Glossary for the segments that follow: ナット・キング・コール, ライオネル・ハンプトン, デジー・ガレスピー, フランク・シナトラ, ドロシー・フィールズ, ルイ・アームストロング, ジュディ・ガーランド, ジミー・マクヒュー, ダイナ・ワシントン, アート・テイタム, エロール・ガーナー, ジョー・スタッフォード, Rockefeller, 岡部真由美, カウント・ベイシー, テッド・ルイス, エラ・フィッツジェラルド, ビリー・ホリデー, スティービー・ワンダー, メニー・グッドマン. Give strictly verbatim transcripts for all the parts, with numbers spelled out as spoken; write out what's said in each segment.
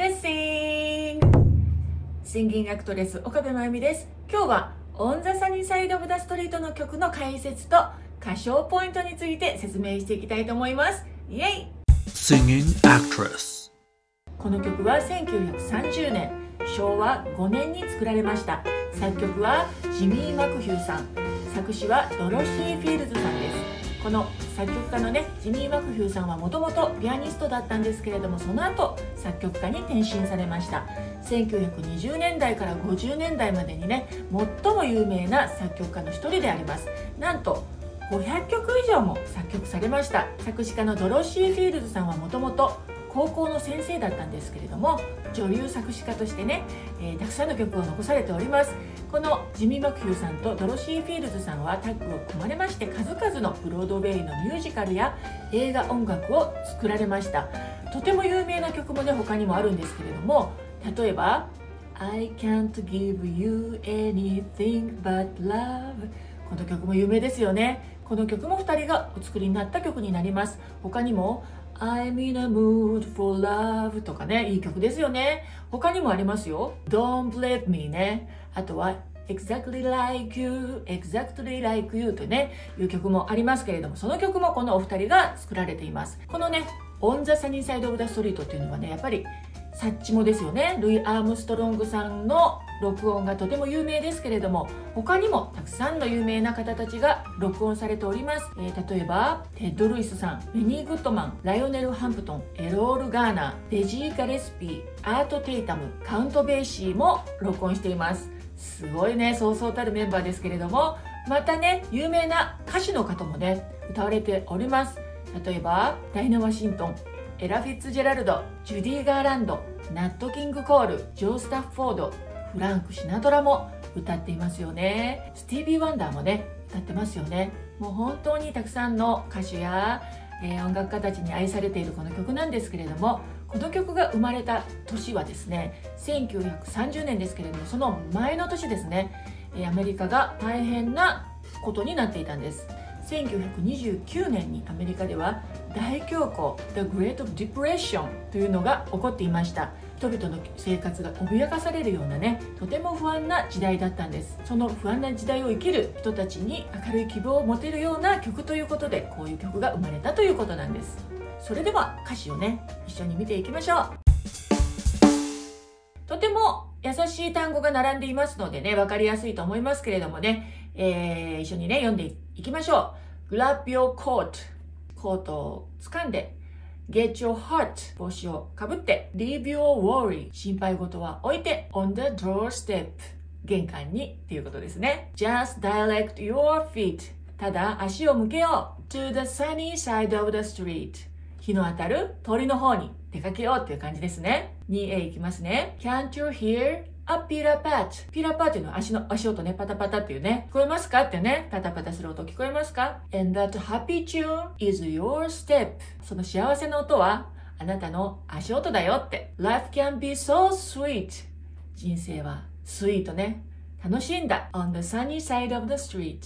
レッシングシンギングアクトレス岡部真由美です。今日はオン・ザ・サニー・サイド・オブ・ザ・ストリートの曲の解説と歌唱ポイントについて説明していきたいと思います。イエイ。この曲はせんきゅうひゃくさんじゅうねんしょうわごねんに作られました。作曲はジミー・マクヒューさん、作詞はドロシー・フィールズさんです。この作曲家のね、ジミー・マクヒューさんはもともとピアニストだったんですけれども、その後作曲家に転身されました。せんきゅうひゃくにじゅうねんだいからごじゅうねんだいまでにね、最も有名な作曲家の一人であります。なんとごひゃくきょく以上も作曲されました。作詞家のドロシー・フィールズさんはもともと高校の先生だったんですけれども、女流作詞家としてね、えー、たくさんの曲を残されております。このジミー・マクヒューさんとドロシー・フィールズさんはタッグを組まれまして、数々のブロードウェイのミュージカルや映画音楽を作られました。とても有名な曲もね、他にもあるんですけれども、例えば「I can't give you anything but love」、この曲も有名ですよね。この曲もふたりがお作りになった曲になります。他にもI'm in a mood for love とかね、いい曲ですよね。他にもありますよ。Don't blame me ね。あとは Exactly like you, Exactly like you とね、いう曲もありますけれども、その曲もこのお二人が作られています。このね、On the Sunny Side of the Street っていうのはね、やっぱりサッチモですよね。ルイ・アームストロングさんの録音がとても有名ですけれども、他にもたくさんの有名な方たちが録音されております。えー、例えばテッド・ルイスさん、メニー・グッドマン、ライオネル・ハンプトン、エロール・ガーナー、デジー・ガレスピー、アート・テイタム、カウント・ベイシーも録音しています。すごいね、そうそうたるメンバーですけれども、またね、有名な歌手の方もね、歌われております。例えばダイナ・ワシントン、エラ・フィッツジェラルド、ジュディ・ガーランド、ナット・キング・コール、ジョー・スタッフォード、フランク・シナトラも歌っていますよね。スティービー・ワンダーもね、歌ってますよね。もう本当にたくさんの歌手や、えー、音楽家たちに愛されているこの曲なんですけれども、この曲が生まれた年はですね、せんきゅうひゃくさんじゅうねんですけれども、その前の年ですね、アメリカが大変なことになっていたんです。せんきゅうひゃくにじゅうきゅうねんにアメリカでは大恐慌 The Great Depression というのが起こっていました。人々の生活が脅かされるようなね、とても不安な時代だったんです。その不安な時代を生きる人たちに明るい希望を持てるような曲ということで、こういう曲が生まれたということなんです。それでは歌詞をね、一緒に見ていきましょう。とても優しい単語が並んでいますのでね、分かりやすいと思いますけれどもね、えー、一緒にね、読んでいきましょう。Grab your coat、 コートを掴んで、 Get your hat、 帽子をかぶって、 Leave your worry、 心配事は置いて、 On the doorstep、 玄関にっていうことですね。 Just direct your feet、 ただ足を向けよう、 To the sunny side of the street、 日の当たる通りの方に出かけようっていう感じですね。 ツーエー いきますね。 Can't you hear a ピラパッチ、ピラパッチの足の足音ね、パタパタっていうね、聞こえますかってね、パタパタする音聞こえますか。 And that happy tune is your step、 その幸せの音はあなたの足音だよって。 Life can be so sweet、 人生はスイートね、楽しいんだ。 On the sunny side of the street、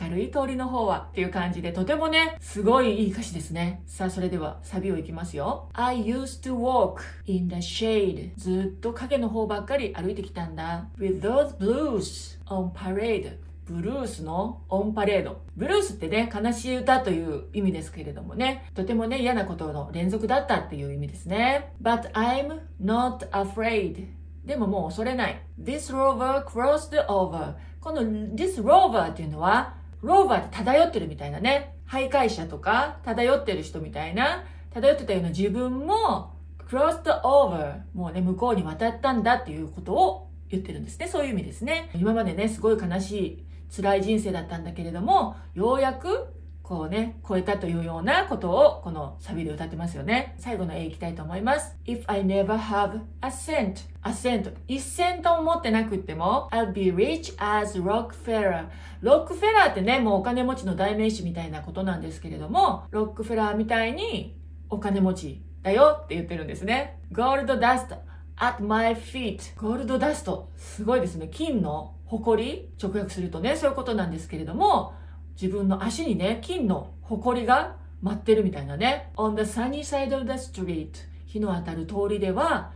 明るい通りの方はっていう感じで、とてもね、すごいいい歌詞ですね。さあ、それではサビをいきますよ。 I used to walk in the shade、 ずっと影の方ばっかり歩いてきたんだ。 With those blues on parade、 ブルースのオンパレード。ブルースってね、悲しい歌という意味ですけれどもね、とてもね、嫌なことの連続だったっていう意味ですね。 But I'm not afraid、 でももう恐れない。 This rover crossed over、 この This rover っていうのは、ローバーって漂ってるみたいなね、徘徊者とか漂ってる人みたいな、漂ってたような自分も crossed over、 もうね、向こうに渡ったんだっていうことを言ってるんですね。そういう意味ですね。今までね、すごい悲しい辛い人生だったんだけれども、ようやくこうね、超えたというようなことをこのサビで歌ってますよね。最後の A いきたいと思います。 If I never have a cent、 a cent、 一セントも持ってなくっても I'll be rich as Rockefeller、 ロックフェラーってね、もうお金持ちの代名詞みたいなことなんですけれども、ロックフェラーみたいにお金持ちだよって言ってるんですね。 Gold dust at my feet、 ゴールドダスト、すごいですね、金の埃、直訳するとね、そういうことなんですけれども、自分の足にね、金の埃が舞ってるみたいなね。On the sunny side of the street、 日の当たる通りでは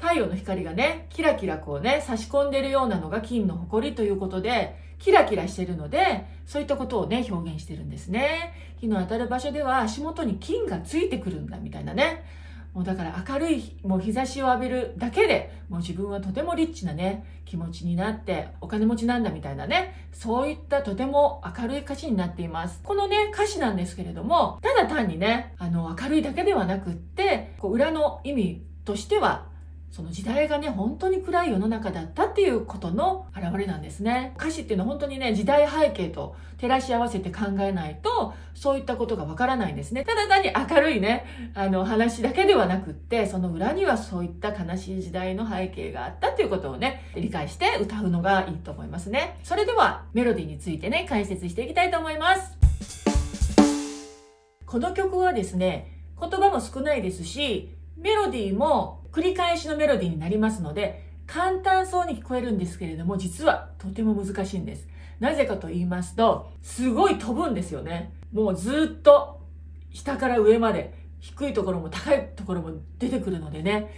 太陽の光がね、キラキラこうね、差し込んでるようなのが金の埃ということで、キラキラしてるので、そういったことをね、表現してるんですね。日の当たる場所では足元に金がついてくるんだ、みたいなね。もうだから明るい、もう日差しを浴びるだけで、もう自分はとてもリッチなね、気持ちになって、お金持ちなんだみたいなね、そういったとても明るい歌詞になっています。このね、歌詞なんですけれども、ただ単にね、あの、明るいだけではなくって、こう裏の意味としては、その時代がね、本当に暗い世の中だったっていうことの表れなんですね。歌詞っていうのは本当にね、時代背景と照らし合わせて考えないと、そういったことがわからないんですね。ただ単に明るいね、あの話だけではなくって、その裏にはそういった悲しい時代の背景があったっていうことをね、理解して歌うのがいいと思いますね。それではメロディーについてね、解説していきたいと思います。この曲はですね、言葉も少ないですし、メロディーも繰り返しのメロディーになりますので、簡単そうに聞こえるんですけれども、実はとても難しいんです。なぜかと言いますと、すごい飛ぶんですよね。もうずっと下から上まで、低いところも高いところも出てくるのでね、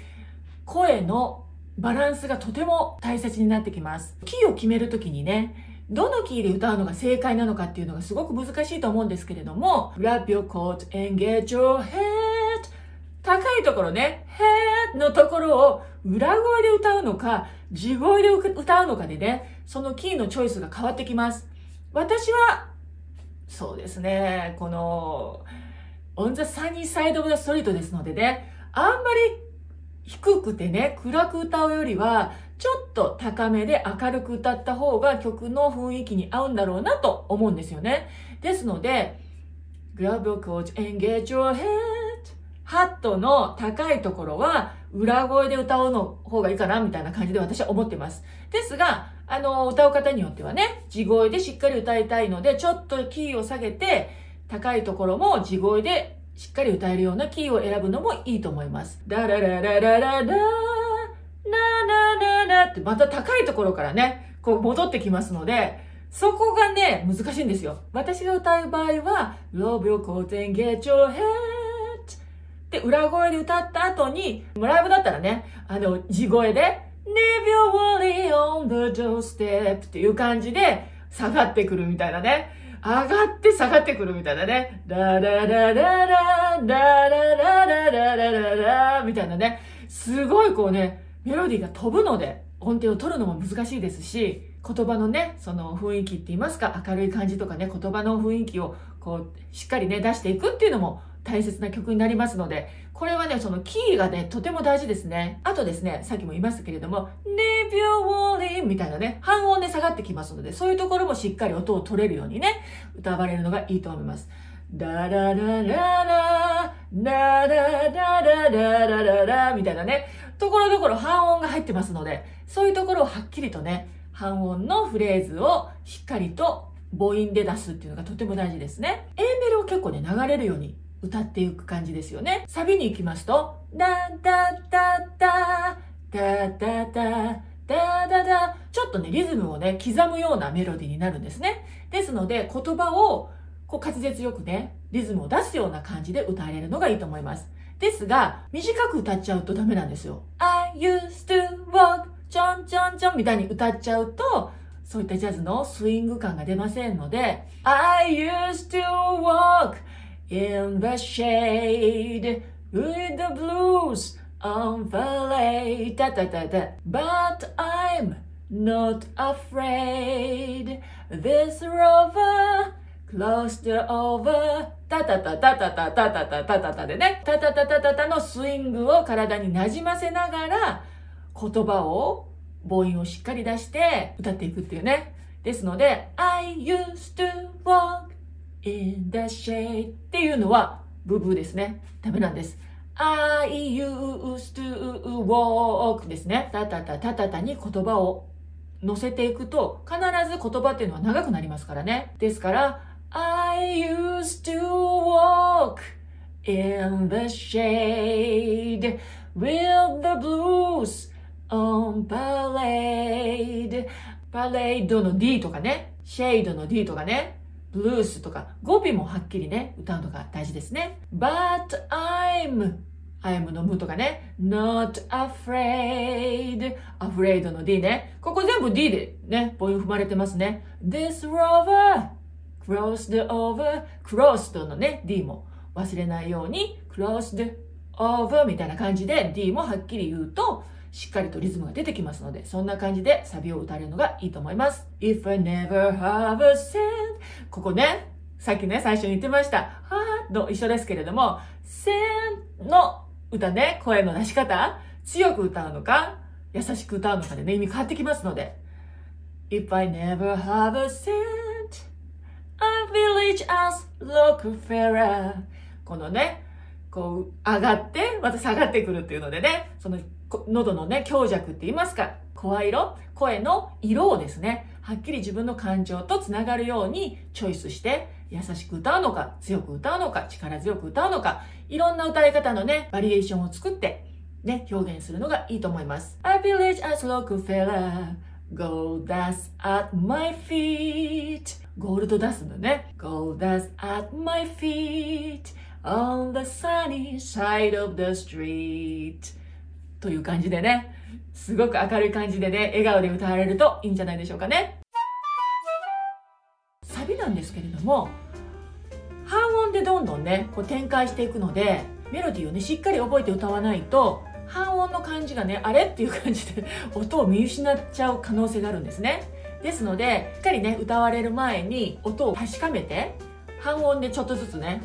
声のバランスがとても大切になってきます。キーを決めるときにね、どのキーで歌うのが正解なのかっていうのがすごく難しいと思うんですけれども、Wrap your coat and get your head。高いところね、へーのところを裏声で歌うのか、地声で歌うのかでね、そのキーのチョイスが変わってきます。私は、そうですね、この、オンザサニーサイドオブザストリートですのでね、あんまり低くてね、暗く歌うよりは、ちょっと高めで明るく歌った方が曲の雰囲気に合うんだろうなと思うんですよね。ですので、Grab your coat and get your head。ハットの高いところは裏声で歌うの方がいいかなみたいな感じで私は思ってます。ですが、あの、歌う方によってはね、地声でしっかり歌いたいので、ちょっとキーを下げて、高いところも地声でしっかり歌えるようなキーを選ぶのもいいと思います。ダララララララ、ナナナナってまた高いところからね、こう戻ってきますので、そこがね、難しいんですよ。私が歌う場合は、Love your coat and get your head。で、裏声で歌った後に、ライブだったらね、あの、地声で、Leave your worry on the doorstep っていう感じで、下がってくるみたいなね。上がって下がってくるみたいなね。ララララララ、ララララララララ、みたいなね。すごいこうね、メロディーが飛ぶので、音程を取るのも難しいですし、言葉のね、その雰囲気って言いますか、明るい感じとかね、言葉の雰囲気を、こう、しっかりね、出していくっていうのも、大切な曲になりますので、これはね、そのキーがね、とても大事ですね。あとですね、さっきも言いましたけれども、Leave your worry みたいなね、半音で下がってきますので、そういうところもしっかり音を取れるようにね、歌われるのがいいと思います。ダラララララ、ダラララララララみたいなね、ところどころ半音が入ってますので、そういうところをはっきりとね、半音のフレーズをしっかりと母音で出すっていうのがとても大事ですね。Aメロを結構ね、流れるように、歌っていく感じですよね。サビに行きますと、ダダダダダダダダダダ、ちょっとね、リズムをね、刻むようなメロディーになるんですね。ですので、言葉をこう滑舌よくね、リズムを出すような感じで歌えるのがいいと思います。ですが、短く歌っちゃうとダメなんですよ。I used to walk, ちょんちょんちょんみたいに歌っちゃうと、そういったジャズのスイング感が出ませんので、I used to walk,In the shade, with the blues on parade, da, da, da, da. But I'm not afraid. This rover, closed over, タタタタタタタタタタタタでね、タタタタタタのスイングを体になじませながら、言葉を、母音をしっかり出して歌っていくっていうね。ですので、I used to walk.In the shade っていうのはブブーですね。ダメなんです。I used to walk ですね。タタタタタタに言葉を乗せていくと必ず言葉っていうのは長くなりますからね。ですから、I used to walk in the shade with the blues on parade. Parade の D とかね。Shade の D とかね。ブルースとか語尾もはっきりね、歌うのが大事ですね。But I'm I am の無とかね。not afraid. afraid の D ね。ここ全部 D でね、母音踏まれてますね。this rover crossed over. crossed のね、D も忘れないように crossed over みたいな感じで D もはっきり言うと、しっかりとリズムが出てきますので、そんな感じでサビを歌えるのがいいと思います。 If I never have a cent、 ここね、さっきね最初に言ってました「はー」と一緒ですけれども、centの歌ね、声の出し方、強く歌うのか優しく歌うのかでね、意味変わってきますので、 If I never have a cent I village as Rockefeller、 このね、こう上がってまた下がってくるっていうのでね、その喉のね、強弱って言いますか、声色、声の色をですね、はっきり自分の感情とつながるようにチョイスして、優しく歌うのか、強く歌うのか、力強く歌うのか、いろんな歌い方のね、バリエーションを作って、ね、表現するのがいいと思います。I village as Rockefeller, gold dust at my feet. ゴールドダストのね、gold dust at my feet, on the sunny side of the street.という感じでね、すごく明るい感じでね、笑顔で歌われるといいんじゃないでしょうかね。サビなんですけれども、半音でどんどんね、こう展開していくので、メロディーをね、しっかり覚えて歌わないと、半音の感じがね、あれっていう感じで音を見失っちゃう可能性があるんですね。ですので、しっかりね、歌われる前に音を確かめて、半音でちょっとずつね、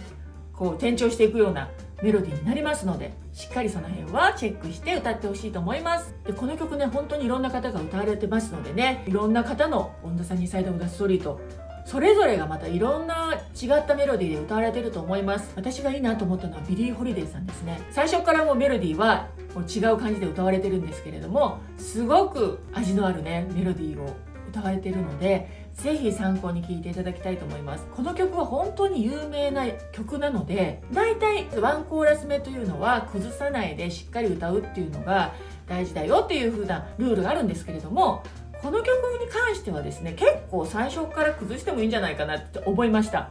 こう転調していくようなメロディーになりますので、しっかりその辺はチェックして歌ってほしいと思います。で、この曲ね、本当にいろんな方が歌われてますのでね、いろんな方のオン・ザ・サニー・サイド・オブ・ザ・ストリート、それぞれがまたいろんな違ったメロディーで歌われてると思います。私がいいなと思ったのはビリー・ホリデーさんですね。最初からもうメロディーはもう違う感じで歌われてるんですけれども、すごく味のあるね、メロディーを歌われてるので、ぜひ参考に聴いていただきたいと思います。この曲は本当に有名な曲なので、大体ワンコーラス目というのは崩さないでしっかり歌うっていうのが大事だよっていう風なルールがあるんですけれども、この曲に関してはですね、結構最初から崩してもいいんじゃないかなって思いました。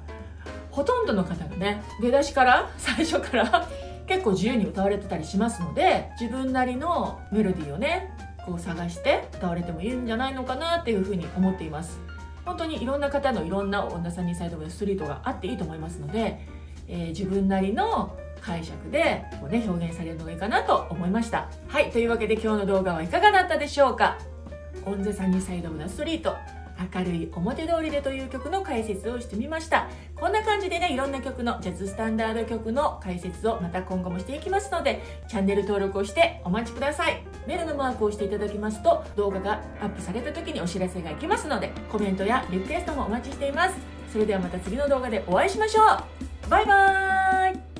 ほとんどの方がね、出だしから最初から結構自由に歌われてたりしますので、自分なりのメロディーをね、こう探して歌われてもいいんじゃないのかなっていう風に思っています。本当にいろんな方のいろんなオン・ザ・サニー・サイド・オブ・ストリートがあっていいと思いますので、えー、自分なりの解釈でこう、ね、表現されるのがいいかなと思いました。はい、というわけで今日の動画はいかがだったでしょうか。オン・ザ・サニー・サイド・オブ・ストリート、明るい表通りでという曲の解説をしてみました。こんな感じでね、いろんな曲のジャズスタンダード曲の解説をまた今後もしていきますので、チャンネル登録をしてお待ちください。ベルのマークをしていただきますと、動画がアップされた時にお知らせがいきますので、コメントやリクエストもお待ちしています。それではまた次の動画でお会いしましょう。バイバーイ。